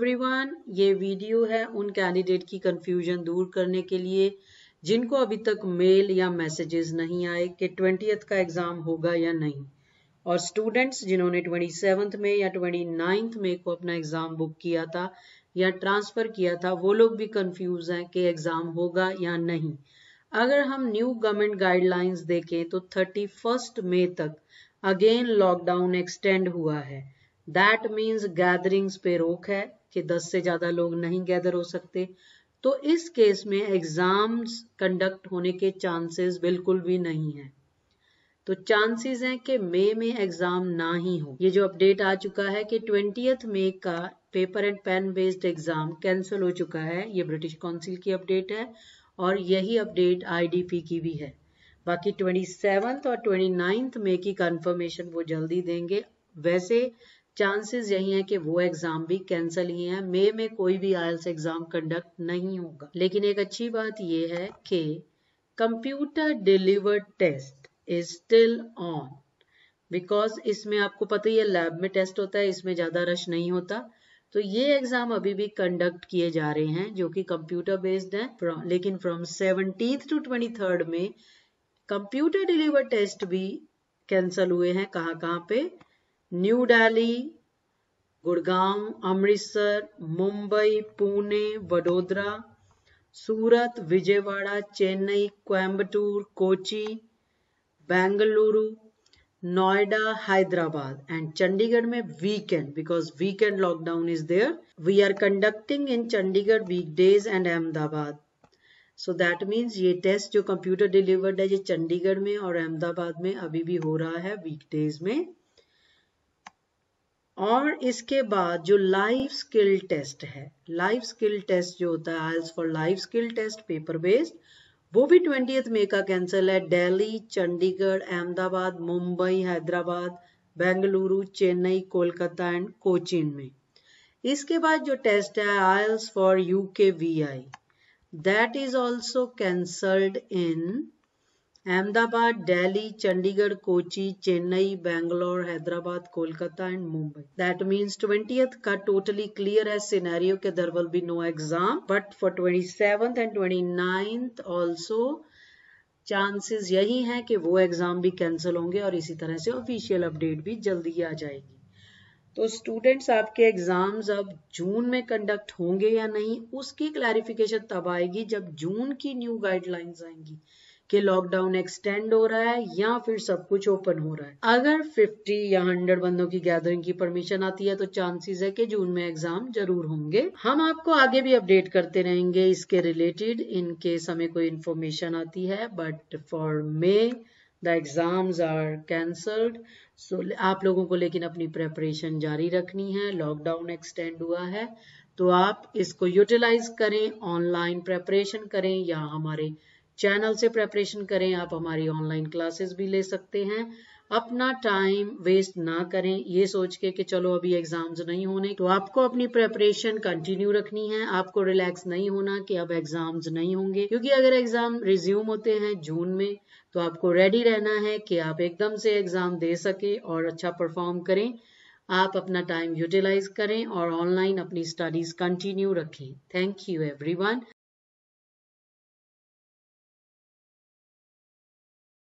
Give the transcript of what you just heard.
Everyone, ये video है उन कैंडिडेट की कंफ्यूजन दूर करने के लिए जिनको अभी तक मेल या मैसेजेस नहीं आए कि 20th का एग्जाम होगा या नहीं, और स्टूडेंट्स जिन्होंने 27th में या 29th में को अपना एग्जाम बुक किया था या ट्रांसफर किया था, वो लोग भी कंफ्यूज हैं कि एग्जाम होगा या नहीं। अगर हम न्यू गवर्नमेंट गाइडलाइंस देखें तो 31 मई तक अगेन लॉकडाउन एक्सटेंड हुआ है। दैट मीन्स गैदरिंग्स पे रोक है कि 10 से ज्यादा लोग नहीं गैदर हो सकते, तो इस केस में एग्जाम्स कंडक्ट होने के चांसेस बिल्कुल भी नहीं है। तो चांसेस हैं कि मई में एग्जाम ना ही हो। ये जो अपडेट आ चुका है कि 20th मई का paper and pen based exam cancel हो चुका है, ये ब्रिटिश काउंसिल की अपडेट है और यही अपडेट आईडीपी की भी है। बाकी 27th और 29th मई की कंफर्मेशन वो जल्दी देंगे। वैसे चांसेस यही है कि वो एग्जाम भी कैंसिल ही है। मई में कोई भी IELTS एग्जाम कंडक्ट नहीं होगा। लेकिन एक अच्छी बात ये है कि computer delivered test is still on, because इसमें आपको पता ही है लैब में टेस्ट होता है, इसमें ज्यादा रश नहीं होता। तो ये एग्जाम अभी भी कंडक्ट किए जा रहे हैं जो कि कंप्यूटर बेस्ड है। लेकिन फ्रॉम 17 to 23 में कंप्यूटर डिलीवर्ड टेस्ट भी कैंसिल हुए हैं। कहाँ पे? न्यू दिल्ली, गुड़गांव, अमृतसर, मुंबई, पुणे, वडोदरा, सूरत, विजयवाड़ा, चेन्नई, कोयम्बटूर, कोची, बेंगलुरु, नोएडा, हैदराबाद एंड चंडीगढ़ में weekend, because weekend lockdown is there. We are conducting in Chandigarh weekdays and Ahmedabad. So that means ये टेस्ट जो कंप्यूटर डिलीवर्ड है ये चंडीगढ़ में और अहमदाबाद में अभी भी हो रहा है वीकडेज में। और इसके बाद जो लाइफ स्किल टेस्ट है, लाइफ स्किल टेस्ट जो होता है IELTS for life skill test paper based, वो भी 20th मई का कैंसिल है। दिल्ली, चंडीगढ़, अहमदाबाद, मुंबई, हैदराबाद, बेंगलुरु, चेन्नई, कोलकाता एंड कोचीन में। इसके बाद जो टेस्ट है IELTS for UKVI, that is also cancelled in Ahmedabad, Delhi, Chandigarh, Kochi, Chennai, Bangalore, Hyderabad, Kolkata and Mumbai. That means 20th का टोटली क्लियर है सिनेरियो के there will be no exam, but for 27th and 29th also chances यही हैं कि वो एग्जाम भी कैंसिल होंगे और इसी तरह से ऑफिशियल अपडेट भी जल्दी ही आ जाएगी। तो स्टूडेंट्स, आपके एग्जाम्स अब जून में कंडक्ट होंगे या नहीं, उसकी क्लैरिफिकेशन तब आएगी जब जून की न्यू गाइडलाइंस आएंगी कि लॉकडाउन एक्सटेंड हो रहा है या फिर सब कुछ ओपन हो रहा है। अगर 50 या 100 बंदों की गैदरिंग की परमिशन आती है तो चांसेस है कि जून में एग्जाम जरूर होंगे। हम आपको आगे भी अपडेट करते रहेंगे इसके रिलेटेड, इन केस हमें कोई इन्फॉर्मेशन आती है। But for May The exams are cancelled, so आप लोगों को लेकिन अपनी प्रेपरेशन जारी रखनी है। लॉकडाउन एक्सटेंड हुआ है तो आप इसको यूटिलाइज करें, ऑनलाइन प्रेपरेशन करें या हमारे चैनल से प्रेपरेशन करें। आप हमारी ऑनलाइन क्लासेस भी ले सकते हैं। अपना टाइम वेस्ट ना करें ये सोच के कि चलो अभी एग्जाम्स नहीं होने, तो आपको अपनी प्रेपरेशन कंटिन्यू रखनी है। आपको रिलैक्स नहीं होना कि अब एग्जाम्स नहीं होंगे, क्योंकि अगर एग्जाम रिज्यूम होते हैं जून में तो आपको रेडी रहना है कि आप एकदम से एग्जाम दे सके और अच्छा परफॉर्म करें। आप अपना टाइम यूटिलाइज करें और ऑनलाइन अपनी स्टडीज कंटिन्यू रखें। Thank you everyone.